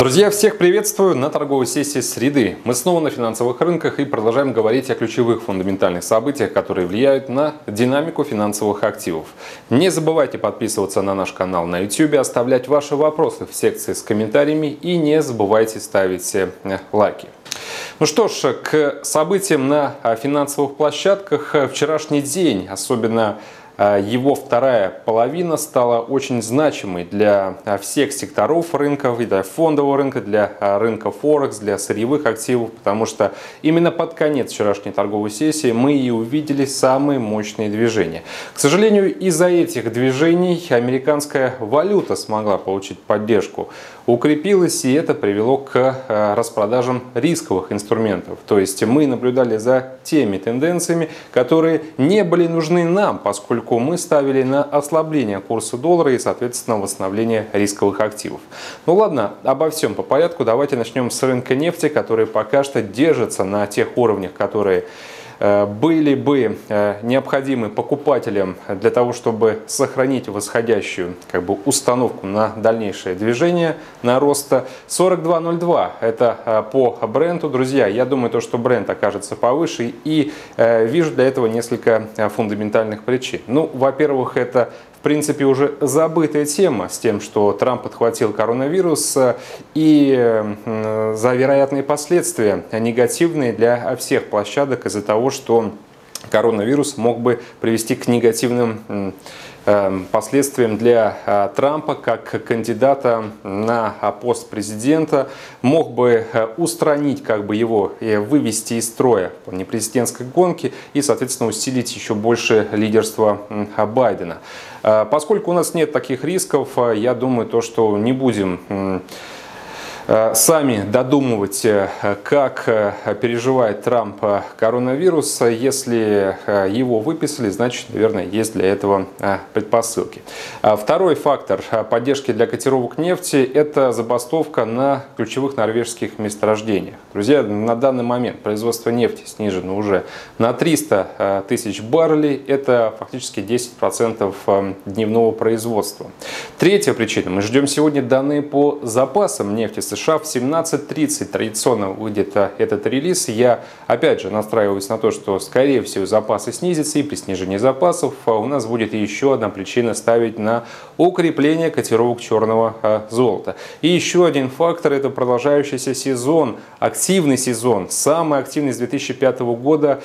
Друзья, всех приветствую на торговой сессии среды. Мы снова на финансовых рынках и продолжаем говорить о ключевых фундаментальных событиях, которые влияют на динамику финансовых активов. Не забывайте подписываться на наш канал на YouTube, оставлять ваши вопросы в секции с комментариями и не забывайте ставить лайки. Ну что ж, к событиям на финансовых площадках. Вчерашний день, особенно его вторая половина, стала очень значимой для всех секторов рынков, и для фондового рынка, для рынка Форекс, для сырьевых активов, потому что именно под конец вчерашней торговой сессии мы и увидели самые мощные движения. К сожалению, из-за этих движений американская валюта смогла получить поддержку, укрепилась, и это привело к распродажам рисковых инструментов. То есть мы наблюдали за теми тенденциями, которые не были нужны нам, поскольку мы ставили на ослабление курса доллара и, соответственно, восстановление рисковых активов. Ну ладно, обо всем по порядку. Давайте начнем с рынка нефти, который пока что держится на тех уровнях, которые были бы необходимы покупателям для того, чтобы сохранить восходящую установку на дальнейшее движение, на рост. 42.02 это по Бренту. Друзья, я думаю, то, что Brent окажется повыше, и вижу для этого несколько фундаментальных причин. Ну, во-первых, это в принципе уже забытая тема с тем, что Трамп подхватил коронавирус и за вероятные последствия негативные для всех площадок из-за того, что коронавирус мог бы привести к негативным последствиям для Трампа как кандидата на пост президента, мог бы устранить его, вывести из строя не президентской гонки и, соответственно, усилить еще больше лидерство Байдена. Поскольку у нас нет таких рисков, я думаю, то, что не будем сами додумывать, как переживает Трамп коронавирус. Если его выписали, значит, наверное, есть для этого предпосылки. Второй фактор поддержки для котировок нефти – это забастовка на ключевых норвежских месторождениях. Друзья, на данный момент производство нефти снижено уже на 300 тысяч баррелей. Это фактически 10% дневного производства. Третья причина. Мы ждем сегодня данные по запасам нефти США. В 17:30 традиционно выйдет этот релиз. Я опять же настраиваюсь на то, что скорее всего запасы снизятся, и при снижении запасов у нас будет еще одна причина ставить на укрепление котировок черного золота. И еще один фактор — это продолжающийся сезон, активный сезон, самый активный с 2005 года,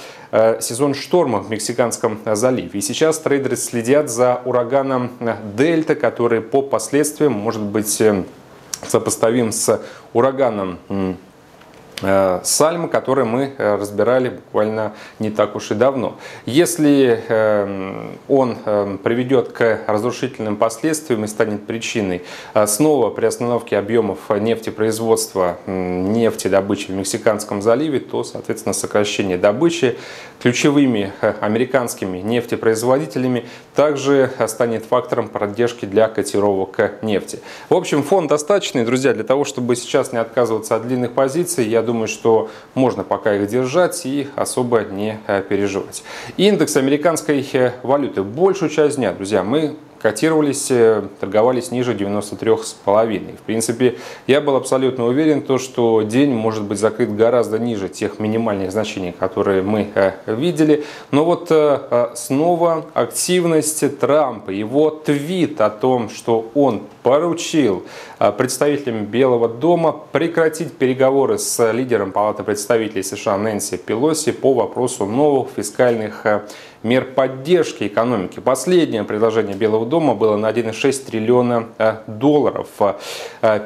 сезон штормов в Мексиканском заливе. И сейчас трейдеры следят за ураганом Дельта, который по последствиям может быть сопоставим с ураганом Сальма, который мы разбирали буквально не так уж и давно. Если он приведет к разрушительным последствиям и станет причиной снова приостановки объемов нефтепроизводства, нефтедобычи в Мексиканском заливе, то, соответственно, сокращение добычи ключевыми американскими нефтепроизводителями также станет фактором поддержки для котировок нефти. В общем, фон достаточный, друзья, для того, чтобы сейчас не отказываться от длинных позиций. Я думаю, что можно пока их держать и особо не переживать. Индекс американской валюты. Большую часть дня, друзья, мы котировались, торговались ниже 93,5. В принципе, я был абсолютно уверен, что день может быть закрыт гораздо ниже тех минимальных значений, которые мы видели. Но вот снова активность Трампа, его твит о том, что он поручил представителям Белого дома прекратить переговоры с лидером Палаты представителей США Нэнси Пелоси по вопросу новых фискальных мер поддержки экономики. Последнее предложение Белого дома было на 1,6 триллиона долларов.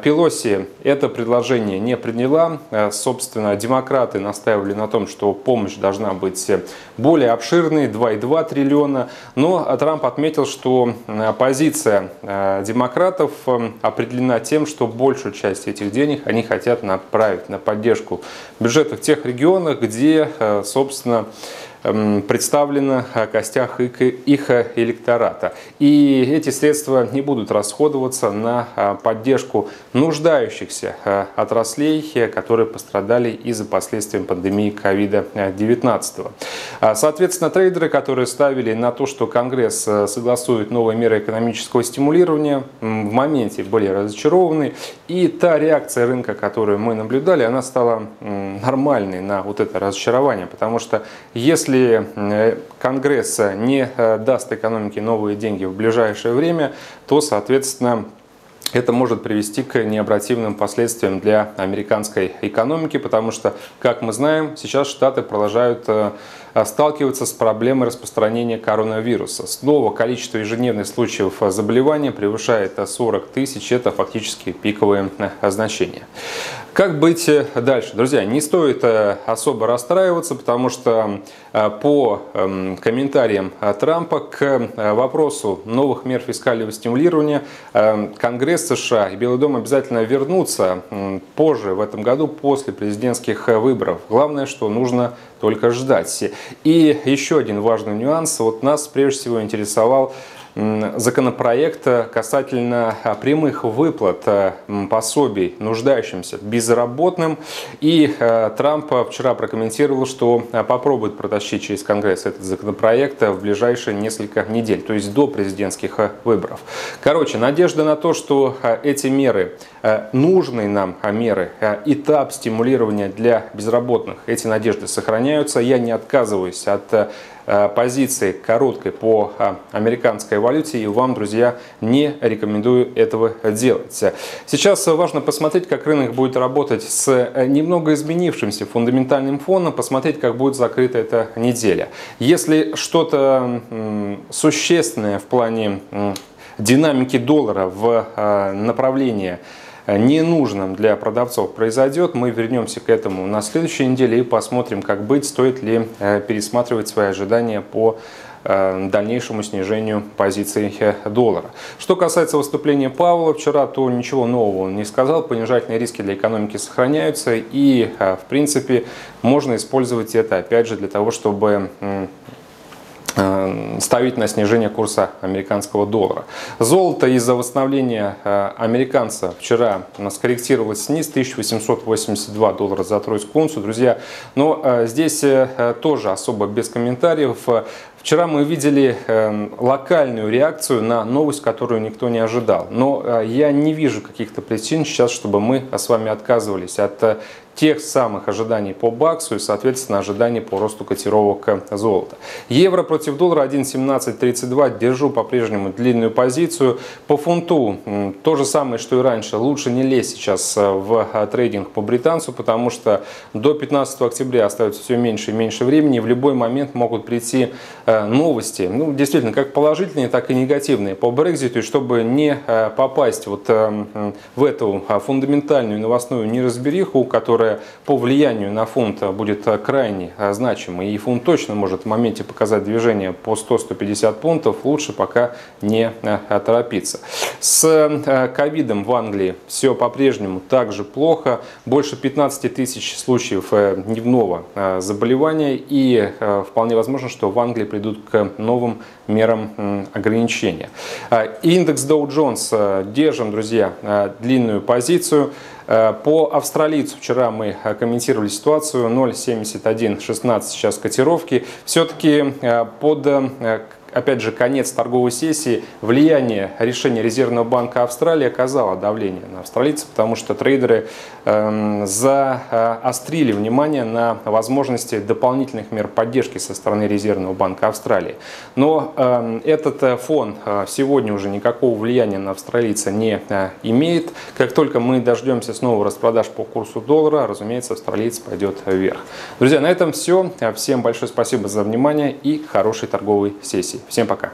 Пелоси это предложение не приняла. Собственно, демократы настаивали на том, что помощь должна быть более обширной, 2,2 триллиона. Но Трамп отметил, что позиция демократов определена тем, что большую часть этих денег они хотят направить на поддержку бюджетов в тех регионах, где, собственно, представлено о костях их электората. И эти средства не будут расходоваться на поддержку нуждающихся отраслей, которые пострадали из-за последствий пандемии COVID-19. Соответственно, трейдеры, которые ставили на то, что Конгресс согласует новые меры экономического стимулирования, в моменте были разочарованы. И та реакция рынка, которую мы наблюдали, она стала нормальной на вот это разочарование. Потому что если Конгресс не даст экономике новые деньги в ближайшее время, то, соответственно, это может привести к необратимым последствиям для американской экономики, потому что, как мы знаем, сейчас Штаты продолжают сталкиваться с проблемой распространения коронавируса. Снова количество ежедневных случаев заболевания превышает 40 тысяч, это фактически пиковые значения. Как быть дальше? Друзья, не стоит особо расстраиваться, потому что по комментариям Трампа к вопросу новых мер фискального стимулирования Конгресс США и Белый дом обязательно вернутся позже в этом году, после президентских выборов. Главное, что нужно только ждать. И еще один важный нюанс. Вот нас прежде всего интересовал законопроект касательно прямых выплат пособий нуждающимся безработным. И Трамп вчера прокомментировал, что попробует протащить через Конгресс этот законопроект в ближайшие несколько недель, то есть до президентских выборов. Короче, надежда на то, что эти меры, нужные нам меры, этап стимулирования для безработных, эти надежды сохраняются. Я не отказываюсь от позиции короткой по американской валюте, и вам, друзья, не рекомендую этого делать. Сейчас важно посмотреть, как рынок будет работать с немного изменившимся фундаментальным фоном, посмотреть, как будет закрыта эта неделя. Если что-то существенное в плане динамики доллара в направлении ненужным для продавцов произойдет, мы вернемся к этому на следующей неделе и посмотрим, как быть, стоит ли пересматривать свои ожидания по дальнейшему снижению позиций доллара. Что касается выступления Пауэлла вчера, то ничего нового он не сказал. Понижательные риски для экономики сохраняются, и в принципе можно использовать это опять же для того, чтобы ставить на снижение курса американского доллара. Золото из-за восстановления американца вчера скорректировалось вниз, 1882 доллара за тройскую унцию, друзья. Но здесь тоже особо без комментариев. Вчера мы видели локальную реакцию на новость, которую никто не ожидал. Но я не вижу каких-то причин сейчас, чтобы мы с вами отказывались от тех самых ожиданий по баксу и, соответственно, ожиданий по росту котировок золота. Евро против доллара 1,1732. Держу по-прежнему длинную позицию. По фунту то же самое, что и раньше. Лучше не лезть сейчас в трейдинг по британцу, потому что до 15 октября остается все меньше и меньше времени. В любой момент могут прийти новости, ну, действительно, как положительные, так и негативные по Брекситу. И чтобы не попасть вот в эту фундаментальную новостную неразбериху, которая по влиянию на фунт будет крайне значимой, и фунт точно может в моменте показать движение по 100-150 пунктов, лучше пока не торопиться. С ковидом в Англии все по-прежнему так же плохо. Больше 15 тысяч случаев дневного заболевания, и вполне возможно, что в Англии придут к новым мерам ограничения. Индекс Dow Jones держим, друзья, длинную позицию. По австралийцу вчера мы комментировали ситуацию, 0,7116 сейчас котировки. Все-таки под, опять же, конец торговой сессии влияние решения Резервного банка Австралии оказало давление на австралийцев, потому что трейдеры заострили внимание на возможности дополнительных мер поддержки со стороны Резервного банка Австралии. Но этот фон сегодня уже никакого влияния на австралийца не имеет. Как только мы дождемся снова распродаж по курсу доллара, разумеется, австралиец пойдет вверх. Друзья, на этом все. Всем большое спасибо за внимание и хорошей торговой сессии. Всем пока!